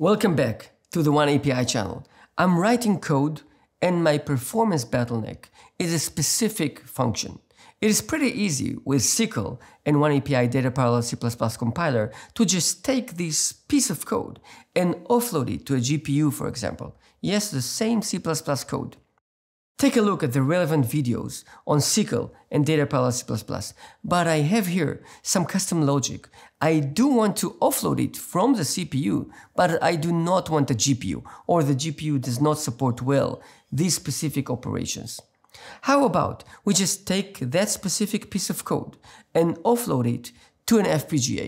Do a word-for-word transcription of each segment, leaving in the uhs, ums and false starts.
Welcome back to the OneAPI channel. I'm writing code and my performance bottleneck is a specific function. It is pretty easy with S Y C L and OneAPI Data Parallel C plus plus compiler to just take this piece of code and offload it to a G P U, for example. Yes, the same C plus plus code. Take a look at the relevant videos on S Y C L and Data Parallel C plus plus, but I have here some custom logic. I do want to offload it from the C P U, but I do not want a G P U, or the G P U does not support well these specific operations. How about we just take that specific piece of code and offload it to an F P G A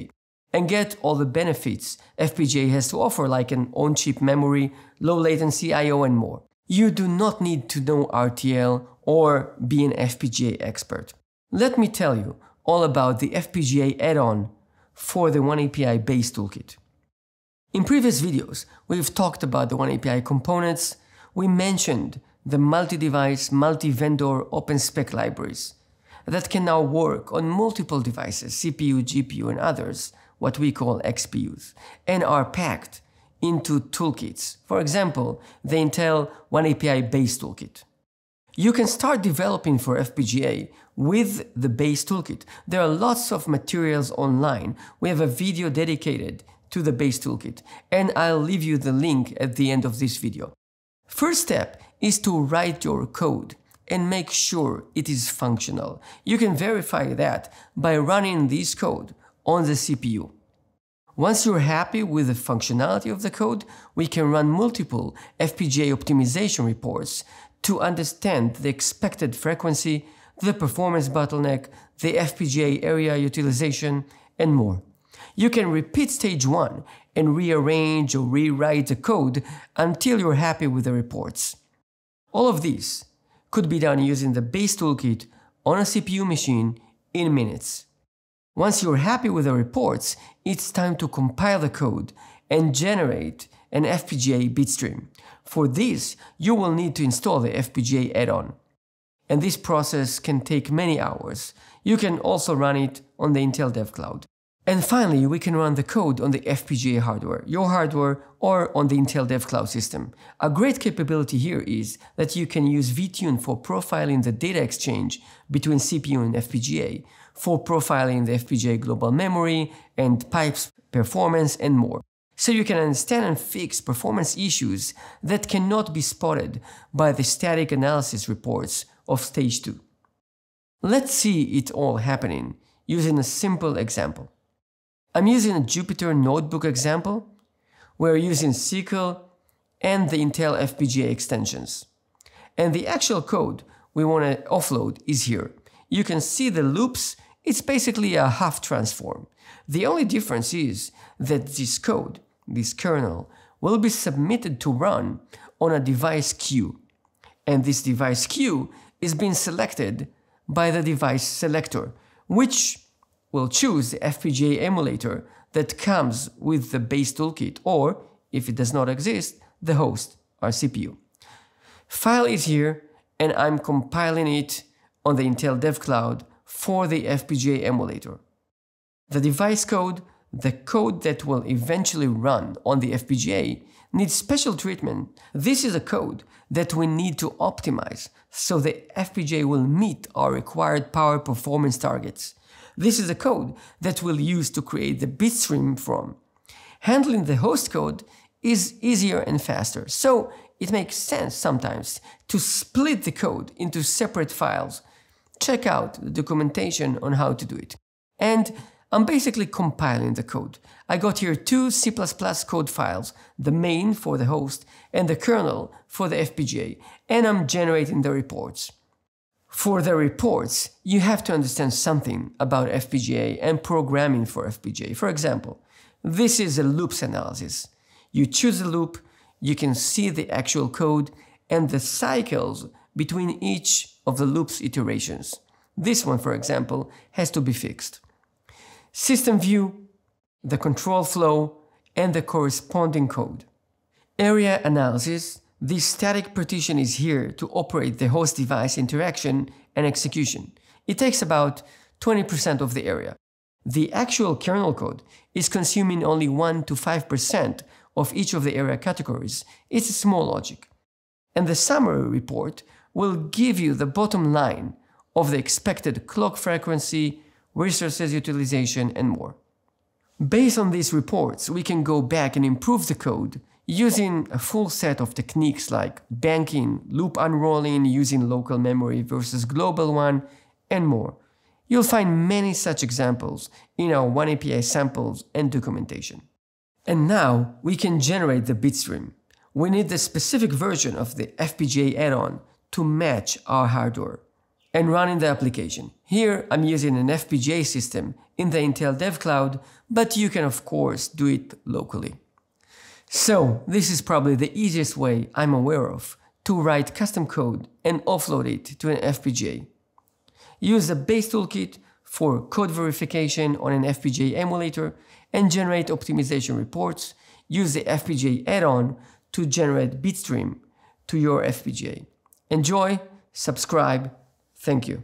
and get all the benefits F P G A has to offer, like an on-chip memory, low latency I O and more. You do not need to know R T L or be an F P G A expert. Let me tell you all about the F P G A add-on for the OneAPI base toolkit. In previous videos, we've talked about the OneAPI components. We mentioned the multi-device, multi-vendor OpenSpec libraries that can now work on multiple devices, C P U, G P U, and others, what we call X P Us, and are packed into toolkits. For example, the Intel OneAPI base toolkit. You can start developing for F P G A with the base toolkit. There are lots of materials online. We have a video dedicated to the base toolkit, and I'll leave you the link at the end of this video. First step is to write your code and make sure it is functional. You can verify that by running this code on the C P U. Once you're happy with the functionality of the code, we can run multiple F P G A optimization reports to understand the expected frequency, the performance bottleneck, the F P G A area utilization, and more. You can repeat stage one and rearrange or rewrite the code until you're happy with the reports. All of this could be done using the base toolkit on a C P U machine in minutes. Once you're happy with the reports, it's time to compile the code and generate an F P G A bitstream. For this, you will need to install the F P G A add-on. And this process can take many hours. You can also run it on the Intel DevCloud. And finally, we can run the code on the F P G A hardware, your hardware, or on the Intel DevCloud system. A great capability here is that you can use VTune for profiling the data exchange between C P U and F P G A, for profiling the F P G A global memory and pipes performance and more. So you can understand and fix performance issues that cannot be spotted by the static analysis reports of stage two. Let's see it all happening using a simple example. I'm using a Jupyter notebook example. We're using S Y C L and the Intel F P G A extensions. And the actual code we want to offload is here. You can see the loops. It's basically a half transform. The only difference is that this code, this kernel, will be submitted to run on a device queue. And this device queue is being selected by the device selector, which will choose the F P G A emulator that comes with the base toolkit, or, if it does not exist, the host, our C P U. File is here, and I'm compiling it on the Intel DevCloud for the F P G A emulator. The device code, the code that will eventually run on the F P G A, needs special treatment. This is a code that we need to optimize so the F P G A will meet our required power performance targets. This is the code that we'll use to create the bitstream from. Handling the host code is easier and faster, so it makes sense sometimes to split the code into separate files. Check out the documentation on how to do it. And I'm basically compiling the code. I got here two C plus plus code files, the main for the host and the kernel for the F P G A, and I'm generating the reports. For the reports, you have to understand something about F P G A and programming for F P G A. For example, this is a loops analysis. You choose the loop, you can see the actual code and the cycles between each of the loops iterations. This one, for example, has to be fixed. System view, the control flow, and the corresponding code. Area analysis. This static partition is here to operate the host device interaction and execution. It takes about twenty percent of the area. The actual kernel code is consuming only one to five percent of each of the area categories, it's a small logic. And the summary report will give you the bottom line of the expected clock frequency, resources utilization, and more. Based on these reports, we can go back and improve the code using a full set of techniques like banking, loop unrolling, using local memory versus global one, and more. You'll find many such examples in our OneAPI samples and documentation. And now we can generate the bitstream. We need the specific version of the F P G A add-on to match our hardware and running the application. Here I'm using an F P G A system in the Intel DevCloud, but you can of course do it locally. So this is probably the easiest way I'm aware of to write custom code and offload it to an F P G A. Use the base toolkit for code verification on an F P G A emulator and generate optimization reports. Use the F P G A add-on to generate bitstream to your F P G A. Enjoy, subscribe, thank you.